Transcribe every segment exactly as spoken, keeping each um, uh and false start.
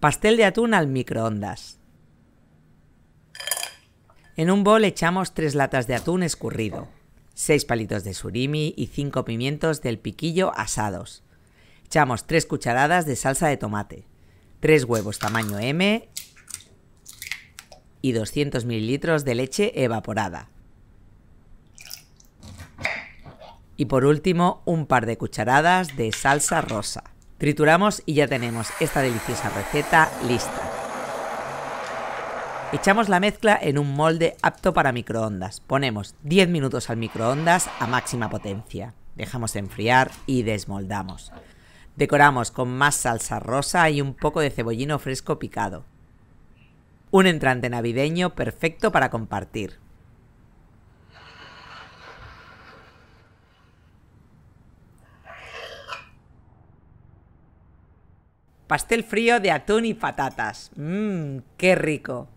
Pastel de atún al microondas. En un bol echamos tres latas de atún escurrido, seis palitos de surimi y cinco pimientos del piquillo asados. Echamos tres cucharadas de salsa de tomate, tres huevos tamaño M y doscientos mililitros de leche evaporada. Y por último, un par de cucharadas de salsa rosa. Trituramos y ya tenemos esta deliciosa receta lista. Echamos la mezcla en un molde apto para microondas. Ponemos diez minutos al microondas a máxima potencia. Dejamos enfriar y desmoldamos. Decoramos con más salsa rosa y un poco de cebollino fresco picado. Un entrante navideño perfecto para compartir. Pastel frío de atún y patatas. Mmm, qué rico.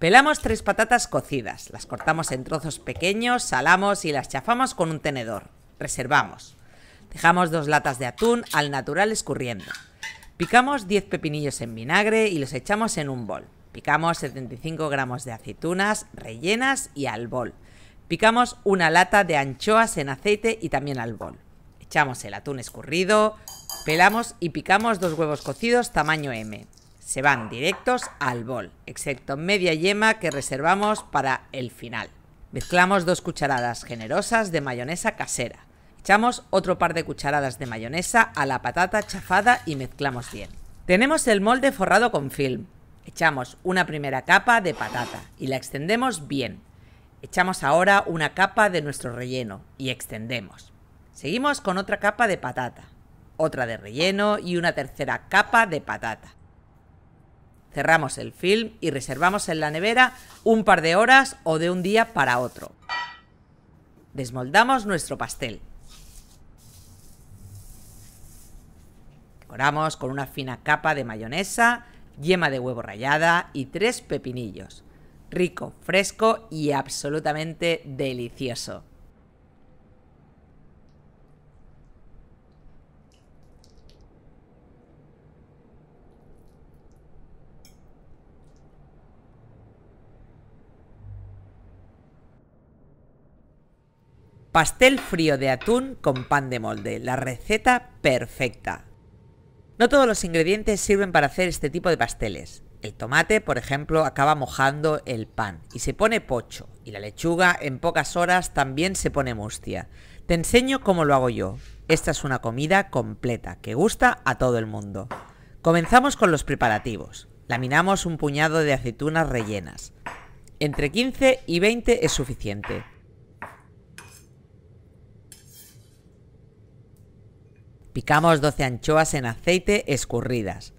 Pelamos tres patatas cocidas, las cortamos en trozos pequeños, salamos y las chafamos con un tenedor. Reservamos. Dejamos dos latas de atún al natural escurriendo. Picamos diez pepinillos en vinagre y los echamos en un bol. Picamos setenta y cinco gramos de aceitunas rellenas y al bol. Picamos una lata de anchoas en aceite y también al bol. Echamos el atún escurrido, pelamos y picamos dos huevos cocidos tamaño M. Se van directos al bol, excepto media yema que reservamos para el final. Mezclamos dos cucharadas generosas de mayonesa casera. Echamos otro par de cucharadas de mayonesa a la patata chafada y mezclamos bien. Tenemos el molde forrado con film. Echamos una primera capa de patata y la extendemos bien. Echamos ahora una capa de nuestro relleno y extendemos. Seguimos con otra capa de patata, otra de relleno y una tercera capa de patata. Cerramos el film y reservamos en la nevera un par de horas o de un día para otro. Desmoldamos nuestro pastel. Decoramos con una fina capa de mayonesa, yema de huevo rallada y tres pepinillos. Rico, fresco y absolutamente delicioso. Pastel frío de atún con pan de molde, la receta perfecta. No todos los ingredientes sirven para hacer este tipo de pasteles. El tomate, por ejemplo, acaba mojando el pan y se pone pocho, y la lechuga en pocas horas también se pone mustia. Te enseño cómo lo hago yo. Esta es una comida completa que gusta a todo el mundo. Comenzamos con los preparativos. Laminamos un puñado de aceitunas rellenas. Entre quince y veinte es suficiente. Picamos doce anchoas en aceite escurridas.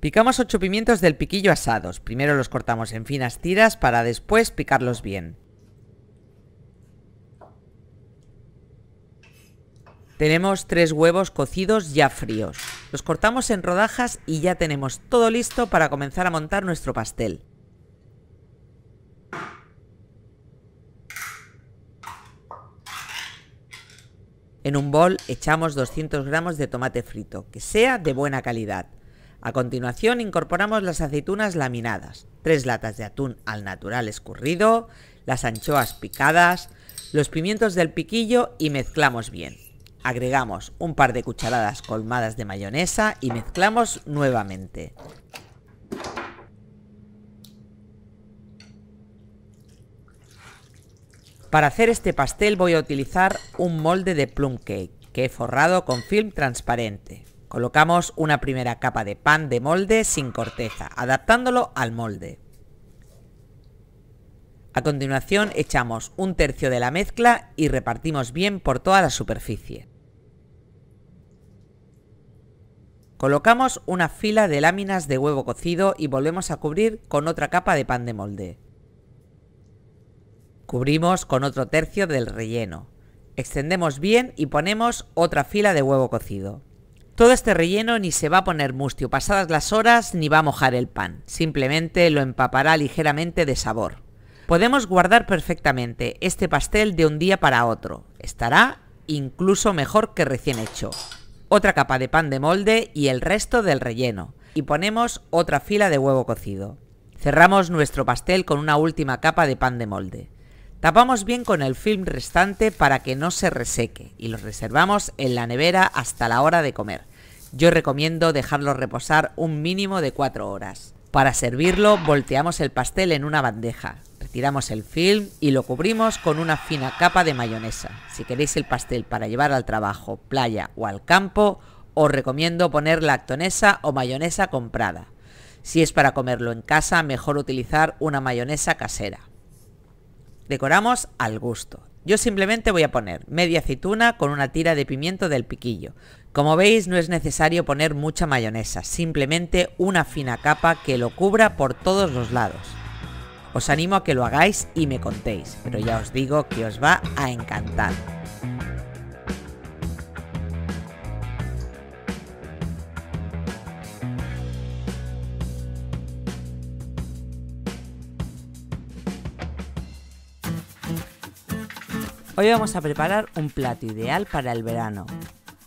Picamos ocho pimientos del piquillo asados. Primero los cortamos en finas tiras para después picarlos bien. Tenemos tres huevos cocidos ya fríos. Los cortamos en rodajas y ya tenemos todo listo para comenzar a montar nuestro pastel. En un bol echamos doscientos gramos de tomate frito, que sea de buena calidad. A continuación incorporamos las aceitunas laminadas, tres latas de atún al natural escurrido, las anchoas picadas, los pimientos del piquillo y mezclamos bien. Agregamos un par de cucharadas colmadas de mayonesa y mezclamos nuevamente. Para hacer este pastel voy a utilizar un molde de plum cake que he forrado con film transparente. Colocamos una primera capa de pan de molde sin corteza, adaptándolo al molde. A continuación echamos un tercio de la mezcla y repartimos bien por toda la superficie. Colocamos una fila de láminas de huevo cocido y volvemos a cubrir con otra capa de pan de molde. Cubrimos con otro tercio del relleno. Extendemos bien y ponemos otra fila de huevo cocido. Todo este relleno ni se va a poner mustio pasadas las horas ni va a mojar el pan. Simplemente lo empapará ligeramente de sabor. Podemos guardar perfectamente este pastel de un día para otro. Estará incluso mejor que recién hecho. otra capa de pan de molde y el resto del relleno. Y ponemos otra fila de huevo cocido. Cerramos nuestro pastel con una última capa de pan de molde. Tapamos bien con el film restante para que no se reseque y los reservamos en la nevera hasta la hora de comer. Yo recomiendo dejarlos reposar un mínimo de cuatro horas. Para servirlo, volteamos el pastel en una bandeja, retiramos el film y lo cubrimos con una fina capa de mayonesa. Si queréis el pastel para llevar al trabajo, playa o al campo, os recomiendo poner lactonesa o mayonesa comprada. Si es para comerlo en casa, mejor utilizar una mayonesa casera. Decoramos al gusto. Yo simplemente voy a poner media aceituna con una tira de pimiento del piquillo. Como veis, no es necesario poner mucha mayonesa, simplemente una fina capa que lo cubra por todos los lados. Os animo a que lo hagáis y me contéis, pero ya os digo que os va a encantar. Hoy vamos a preparar un plato ideal para el verano,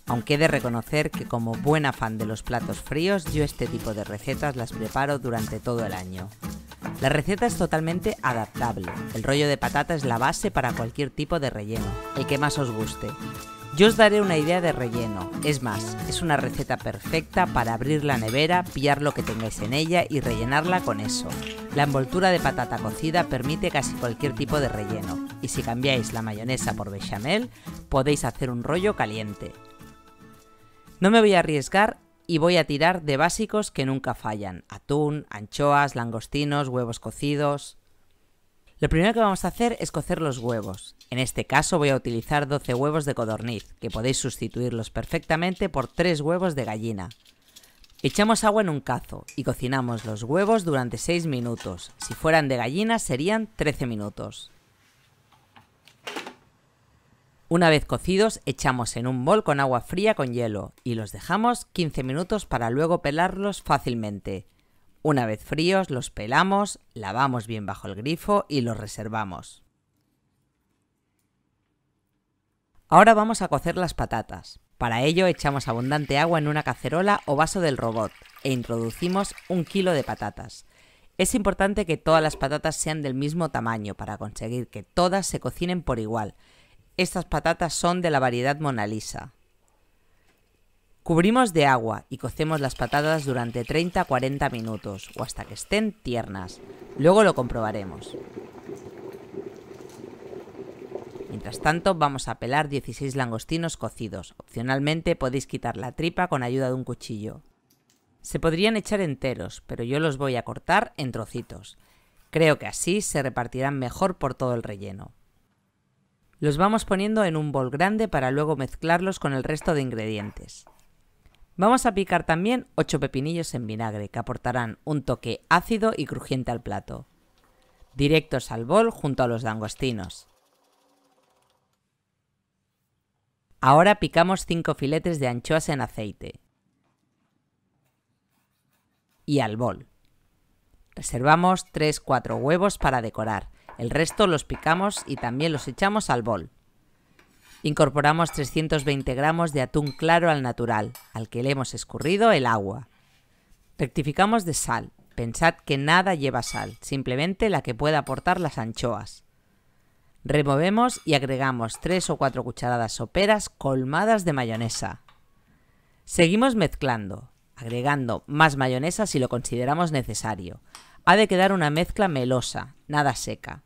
aunque he de reconocer que como buena fan de los platos fríos, yo este tipo de recetas las preparo durante todo el año. La receta es totalmente adaptable, el rollo de patata es la base para cualquier tipo de relleno, el que más os guste. Yo os daré una idea de relleno, es más, es una receta perfecta para abrir la nevera, pillar lo que tengáis en ella y rellenarla con eso. La envoltura de patata cocida permite casi cualquier tipo de relleno, y si cambiáis la mayonesa por bechamel, podéis hacer un rollo caliente. No me voy a arriesgar y voy a tirar de básicos que nunca fallan, atún, anchoas, langostinos, huevos cocidos... Lo primero que vamos a hacer es cocer los huevos. En este caso voy a utilizar doce huevos de codorniz, que podéis sustituirlos perfectamente por tres huevos de gallina. Echamos agua en un cazo y cocinamos los huevos durante seis minutos. Si fueran de gallina serían trece minutos. Una vez cocidos, echamos en un bol con agua fría con hielo y los dejamos quince minutos para luego pelarlos fácilmente. Una vez fríos, los pelamos, lavamos bien bajo el grifo y los reservamos. Ahora vamos a cocer las patatas. Para ello echamos abundante agua en una cacerola o vaso del robot e introducimos un kilo de patatas. Es importante que todas las patatas sean del mismo tamaño para conseguir que todas se cocinen por igual. Estas patatas son de la variedad Mona Lisa. Cubrimos de agua y cocemos las patatas durante treinta a cuarenta minutos o hasta que estén tiernas. Luego lo comprobaremos. Mientras tanto, vamos a pelar dieciséis langostinos cocidos. Opcionalmente podéis quitar la tripa con ayuda de un cuchillo. Se podrían echar enteros, pero yo los voy a cortar en trocitos. Creo que así se repartirán mejor por todo el relleno. Los vamos poniendo en un bol grande para luego mezclarlos con el resto de ingredientes. Vamos a picar también ocho pepinillos en vinagre que aportarán un toque ácido y crujiente al plato. Directos al bol junto a los langostinos. Ahora picamos cinco filetes de anchoas en aceite. Y al bol. Reservamos tres a cuatro huevos para decorar. El resto los picamos y también los echamos al bol. Incorporamos trescientos veinte gramos de atún claro al natural, al que le hemos escurrido el agua. Rectificamos de sal. Pensad que nada lleva sal, simplemente la que pueda aportar las anchoas. Removemos y agregamos tres o cuatro cucharadas soperas colmadas de mayonesa. Seguimos mezclando, agregando más mayonesa si lo consideramos necesario. Ha de quedar una mezcla melosa, nada seca.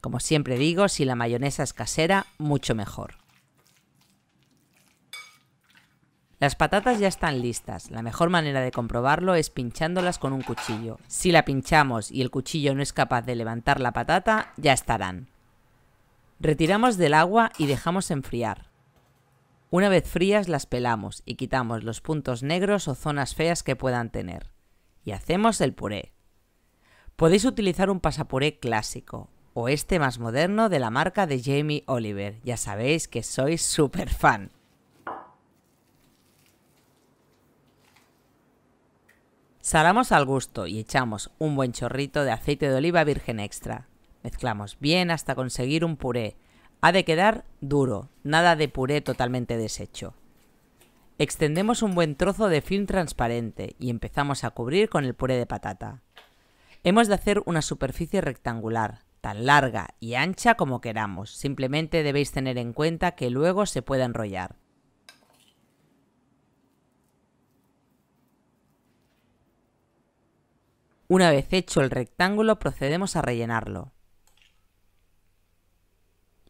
Como siempre digo, si la mayonesa es casera, mucho mejor. Las patatas ya están listas. La mejor manera de comprobarlo es pinchándolas con un cuchillo. Si la pinchamos y el cuchillo no es capaz de levantar la patata, ya estarán. Retiramos del agua y dejamos enfriar. Una vez frías las pelamos y quitamos los puntos negros o zonas feas que puedan tener. Y hacemos el puré. Podéis utilizar un pasapuré clásico o este más moderno de la marca de Jamie Oliver. Ya sabéis que soy súper fan. Salamos al gusto y echamos un buen chorrito de aceite de oliva virgen extra. Mezclamos bien hasta conseguir un puré. Ha de quedar duro, nada de puré totalmente deshecho. Extendemos un buen trozo de film transparente y empezamos a cubrir con el puré de patata. Hemos de hacer una superficie rectangular, tan larga y ancha como queramos, simplemente debéis tener en cuenta que luego se puede enrollar. Una vez hecho el rectángulo, procedemos a rellenarlo.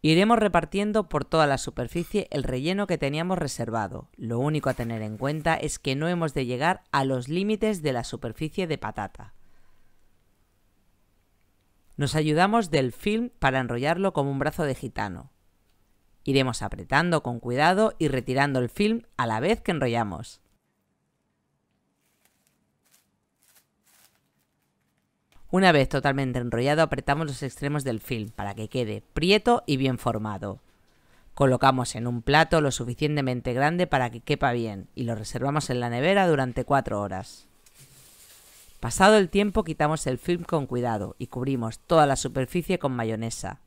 Iremos repartiendo por toda la superficie el relleno que teníamos reservado. Lo único a tener en cuenta es que no hemos de llegar a los límites de la superficie de patata. Nos ayudamos del film para enrollarlo como un brazo de gitano. Iremos apretando con cuidado y retirando el film a la vez que enrollamos. Una vez totalmente enrollado, apretamos los extremos del film para que quede prieto y bien formado. Colocamos en un plato lo suficientemente grande para que quepa bien y lo reservamos en la nevera durante cuatro horas. Pasado el tiempo, quitamos el film con cuidado y cubrimos toda la superficie con mayonesa.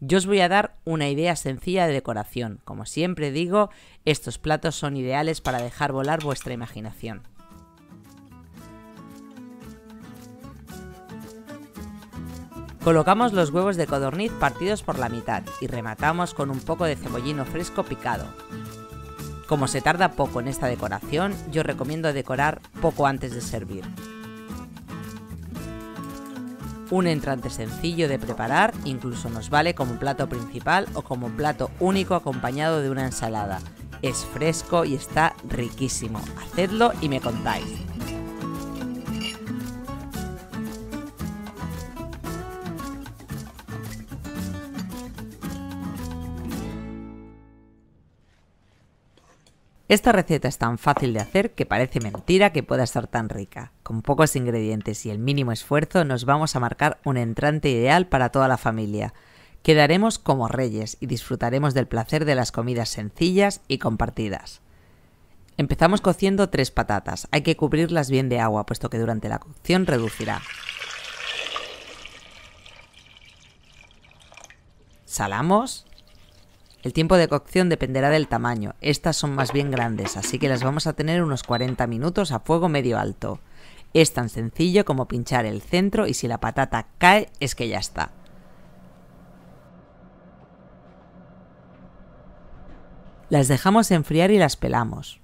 Yo os voy a dar una idea sencilla de decoración. Como siempre digo, estos platos son ideales para dejar volar vuestra imaginación. Colocamos los huevos de codorniz partidos por la mitad y rematamos con un poco de cebollino fresco picado. Como se tarda poco en esta decoración, yo recomiendo decorar poco antes de servir. Un entrante sencillo de preparar, incluso nos vale como plato principal o como plato único acompañado de una ensalada. Es fresco y está riquísimo. Hacedlo y me contáis. Esta receta es tan fácil de hacer que parece mentira que pueda estar tan rica. Con pocos ingredientes y el mínimo esfuerzo nos vamos a marcar un entrante ideal para toda la familia. Quedaremos como reyes y disfrutaremos del placer de las comidas sencillas y compartidas. Empezamos cociendo tres patatas. Hay que cubrirlas bien de agua, puesto que durante la cocción reducirá. Salamos. El tiempo de cocción dependerá del tamaño, estas son más bien grandes, así que las vamos a tener unos cuarenta minutos a fuego medio alto. Es tan sencillo como pinchar el centro y si la patata cae es que ya está. Las dejamos enfriar y las pelamos.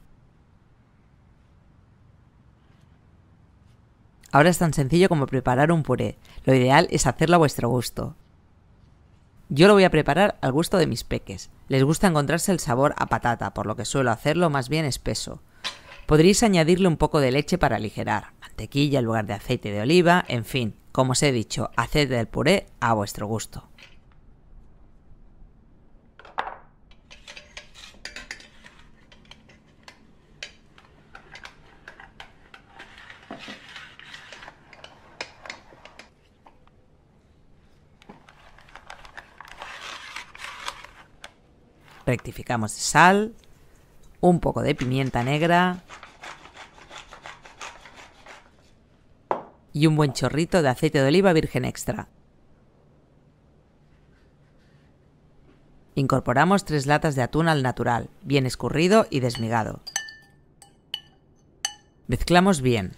Ahora es tan sencillo como preparar un puré, lo ideal es hacerlo a vuestro gusto. Yo lo voy a preparar al gusto de mis peques. Les gusta encontrarse el sabor a patata, por lo que suelo hacerlo más bien espeso. Podréis añadirle un poco de leche para aligerar, mantequilla en lugar de aceite de oliva, en fin, como os he dicho, haced el puré a vuestro gusto. Rectificamos de sal, un poco de pimienta negra y un buen chorrito de aceite de oliva virgen extra. Incorporamos tres latas de atún al natural, bien escurrido y desmigado. Mezclamos bien.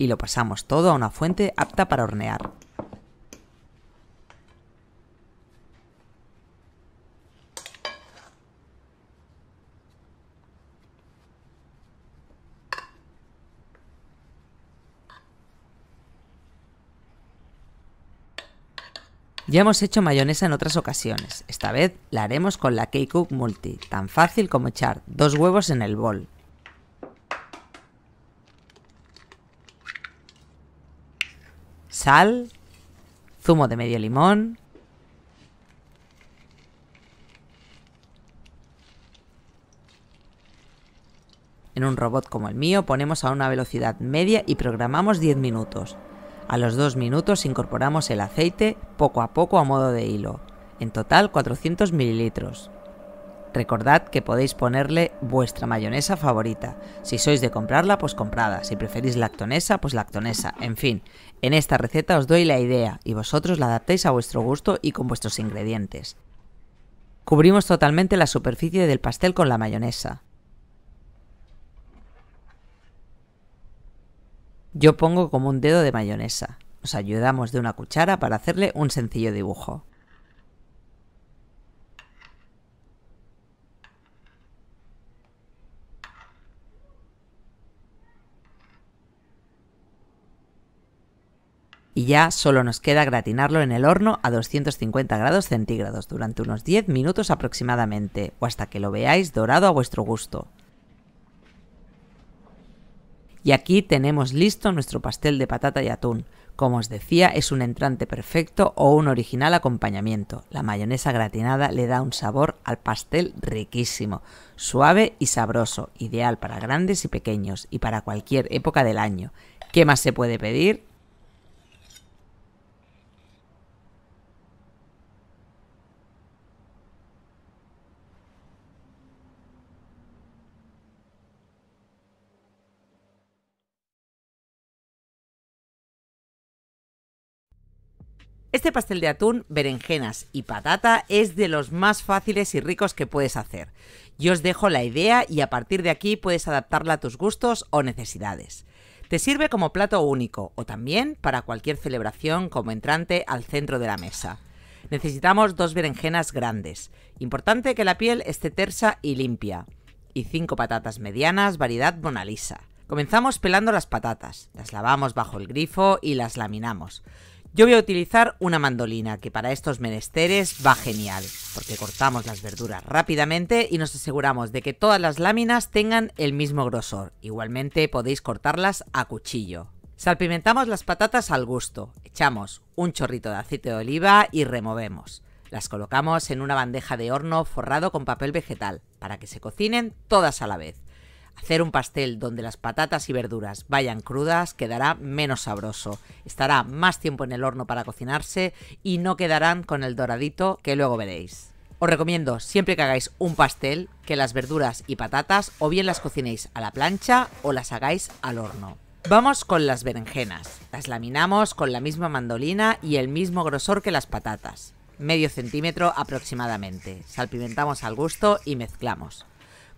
Y lo pasamos todo a una fuente apta para hornear. Ya hemos hecho mayonesa en otras ocasiones, esta vez la haremos con la K-Cook Multi, tan fácil como echar dos huevos en el bol. Sal, zumo de medio limón, en un robot como el mío ponemos a una velocidad media y programamos diez minutos, a los dos minutos incorporamos el aceite poco a poco a modo de hilo, en total cuatrocientos mililitros. Recordad que podéis ponerle vuestra mayonesa favorita. Si sois de comprarla, pues comprada. Si preferís lactonesa, pues lactonesa. En fin, en esta receta os doy la idea y vosotros la adaptéis a vuestro gusto y con vuestros ingredientes. Cubrimos totalmente la superficie del pastel con la mayonesa. Yo pongo como un dedo de mayonesa. Nos ayudamos de una cuchara para hacerle un sencillo dibujo. Y ya solo nos queda gratinarlo en el horno a doscientos cincuenta grados centígrados durante unos diez minutos aproximadamente, o hasta que lo veáis dorado a vuestro gusto. Y aquí tenemos listo nuestro pastel de patata y atún. Como os decía, es un entrante perfecto o un original acompañamiento. La mayonesa gratinada le da un sabor al pastel riquísimo, suave y sabroso, ideal para grandes y pequeños y para cualquier época del año. ¿Qué más se puede pedir? Este pastel de atún, berenjenas y patata es de los más fáciles y ricos que puedes hacer. Yo os dejo la idea y a partir de aquí puedes adaptarla a tus gustos o necesidades. Te sirve como plato único o también para cualquier celebración como entrante al centro de la mesa. Necesitamos dos berenjenas grandes. Importante que la piel esté tersa y limpia. Y cinco patatas medianas, variedad Mona Lisa. Comenzamos pelando las patatas. Las lavamos bajo el grifo y las laminamos. Yo voy a utilizar una mandolina, que para estos menesteres va genial, porque cortamos las verduras rápidamente y nos aseguramos de que todas las láminas tengan el mismo grosor. Igualmente podéis cortarlas a cuchillo. Salpimentamos las patatas al gusto, echamos un chorrito de aceite de oliva y removemos. Las colocamos en una bandeja de horno forrado con papel vegetal, para que se cocinen todas a la vez. Hacer un pastel donde las patatas y verduras vayan crudas quedará menos sabroso, estará más tiempo en el horno para cocinarse y no quedarán con el doradito que luego veréis. Os recomiendo siempre que hagáis un pastel que las verduras y patatas o bien las cocinéis a la plancha o las hagáis al horno. Vamos con las berenjenas, las laminamos con la misma mandolina y el mismo grosor que las patatas, medio centímetro aproximadamente, salpimentamos al gusto y mezclamos.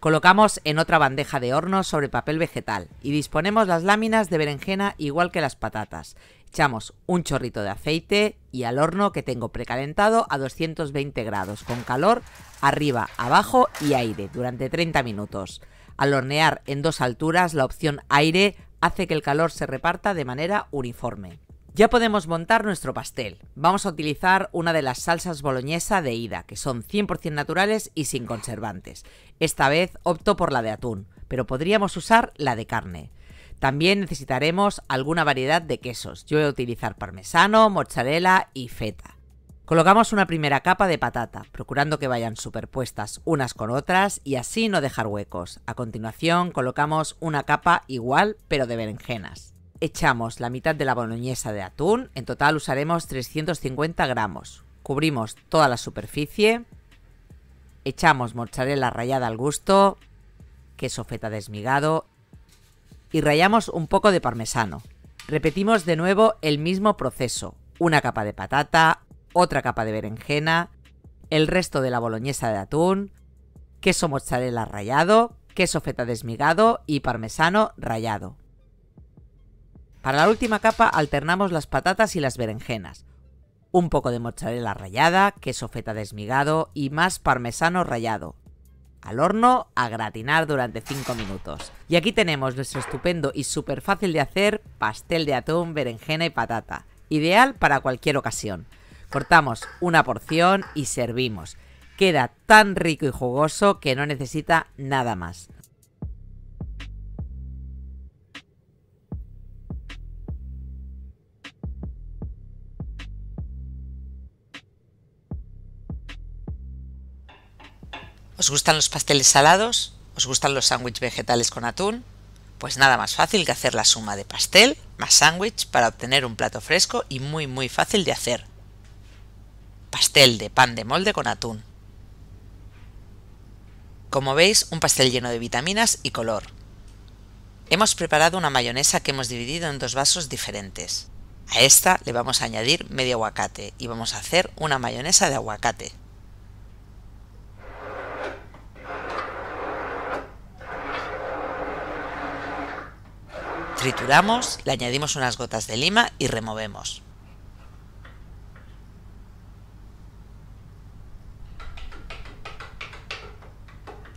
Colocamos en otra bandeja de horno sobre papel vegetal y disponemos las láminas de berenjena igual que las patatas. Echamos un chorrito de aceite y al horno que tengo precalentado a doscientos veinte grados con calor arriba, abajo y aire durante treinta minutos. Al hornear en dos alturas la opción aire hace que el calor se reparta de manera uniforme. Ya podemos montar nuestro pastel. Vamos a utilizar una de las salsas boloñesa de Ida, que son cien por cien naturales y sin conservantes. Esta vez opto por la de atún, pero podríamos usar la de carne. También necesitaremos alguna variedad de quesos. Yo voy a utilizar parmesano, mozzarella y feta. Colocamos una primera capa de patata, procurando que vayan superpuestas unas con otras y así no dejar huecos. A continuación colocamos una capa igual, pero de berenjenas. Echamos la mitad de la boloñesa de atún, en total usaremos trescientos cincuenta gramos. Cubrimos toda la superficie, echamos mozzarella rallada al gusto, queso feta desmigado y rallamos un poco de parmesano. Repetimos de nuevo el mismo proceso, una capa de patata, otra capa de berenjena, el resto de la boloñesa de atún, queso mozzarella rallado, queso feta desmigado y parmesano rallado. Para la última capa alternamos las patatas y las berenjenas, un poco de mozzarella rallada, queso feta desmigado y más parmesano rallado. Al horno a gratinar durante cinco minutos. Y aquí tenemos nuestro estupendo y súper fácil de hacer pastel de atún, berenjena y patata, ideal para cualquier ocasión. Cortamos una porción y servimos. Queda tan rico y jugoso que no necesita nada más. ¿Os gustan los pasteles salados? ¿Os gustan los sándwiches vegetales con atún? Pues nada más fácil que hacer la suma de pastel más sándwich para obtener un plato fresco y muy muy fácil de hacer. Pastel de pan de molde con atún. Como veis, un pastel lleno de vitaminas y color. Hemos preparado una mayonesa que hemos dividido en dos vasos diferentes. A esta le vamos a añadir medio aguacate y vamos a hacer una mayonesa de aguacate. Trituramos, le añadimos unas gotas de lima y removemos.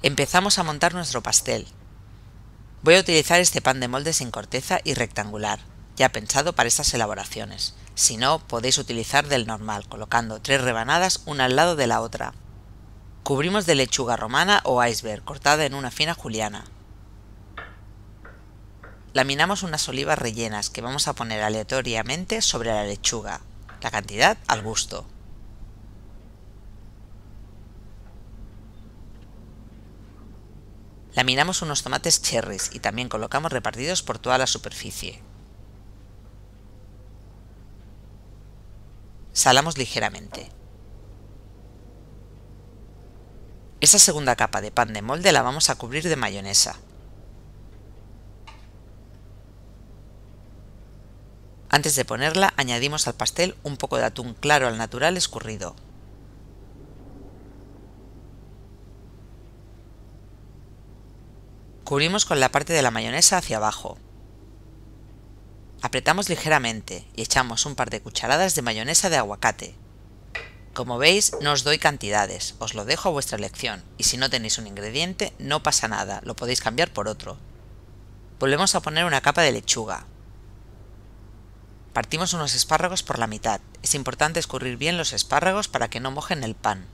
Empezamos a montar nuestro pastel. Voy a utilizar este pan de molde sin corteza y rectangular, ya pensado para estas elaboraciones. Si no, podéis utilizar del normal, colocando tres rebanadas una al lado de la otra. Cubrimos de lechuga romana o iceberg, cortada en una fina juliana. Laminamos unas olivas rellenas que vamos a poner aleatoriamente sobre la lechuga, la cantidad al gusto. Laminamos unos tomates cherries y también colocamos repartidos por toda la superficie. Salamos ligeramente. Esa segunda capa de pan de molde la vamos a cubrir de mayonesa. Antes de ponerla, añadimos al pastel un poco de atún claro al natural escurrido. Cubrimos con la parte de la mayonesa hacia abajo. Apretamos ligeramente y echamos un par de cucharadas de mayonesa de aguacate. Como veis, no os doy cantidades, os lo dejo a vuestra elección, y si no tenéis un ingrediente no pasa nada, lo podéis cambiar por otro. Volvemos a poner una capa de lechuga. Partimos unos espárragos por la mitad, es importante escurrir bien los espárragos para que no mojen el pan.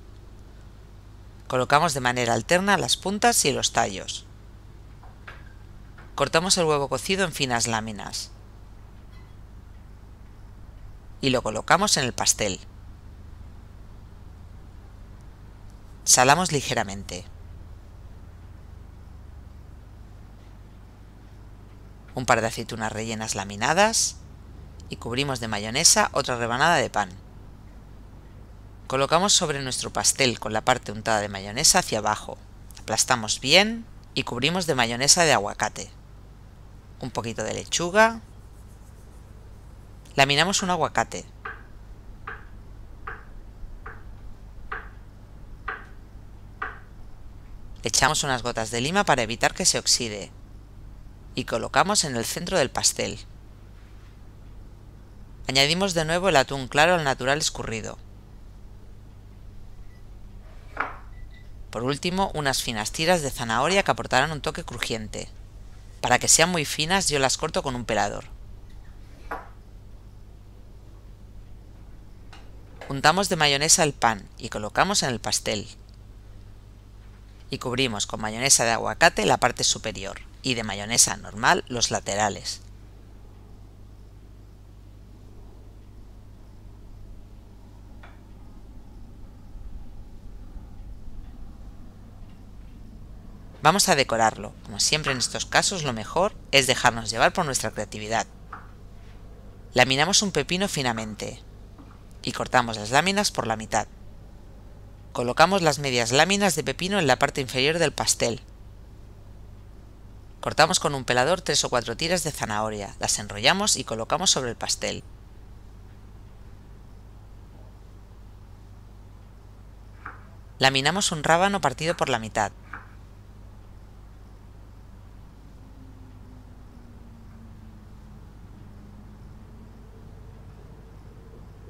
Colocamos de manera alterna las puntas y los tallos. Cortamos el huevo cocido en finas láminas y lo colocamos en el pastel. Salamos ligeramente. Un par de aceitunas rellenas laminadas y cubrimos de mayonesa otra rebanada de pan. Colocamos sobre nuestro pastel con la parte untada de mayonesa hacia abajo. Aplastamos bien y cubrimos de mayonesa de aguacate. Un poquito de lechuga. Laminamos un aguacate. Echamos unas gotas de lima para evitar que se oxide. Y colocamos en el centro del pastel. Añadimos de nuevo el atún claro al natural escurrido. Por último, unas finas tiras de zanahoria que aportarán un toque crujiente. Para que sean muy finas, yo las corto con un pelador. Untamos de mayonesa el pan y colocamos en el pastel. Y cubrimos con mayonesa de aguacate la parte superior y de mayonesa normal los laterales. Vamos a decorarlo. Como siempre en estos casos, lo mejor es dejarnos llevar por nuestra creatividad. Laminamos un pepino finamente y cortamos las láminas por la mitad. Colocamos las medias láminas de pepino en la parte inferior del pastel. Cortamos con un pelador tres o cuatro tiras de zanahoria, las enrollamos y colocamos sobre el pastel. Laminamos un rábano partido por la mitad.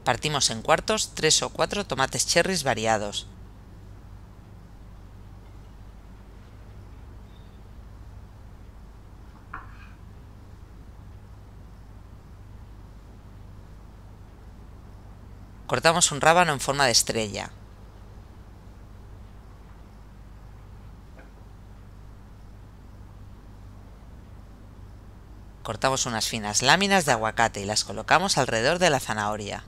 Partimos en cuartos tres o cuatro tomates cherries variados. Cortamos un rábano en forma de estrella. Cortamos unas finas láminas de aguacate y las colocamos alrededor de la zanahoria.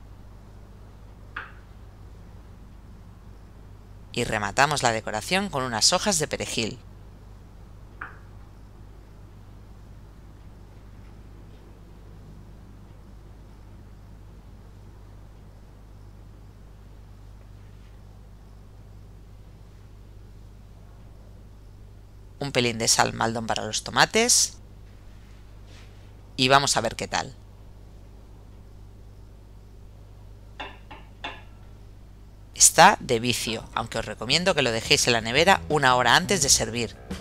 Y rematamos la decoración con unas hojas de perejil. un pelín de sal Maldon para los tomates y vamos a ver qué tal. Está de vicio, aunque os recomiendo que lo dejéis en la nevera una hora antes de servir.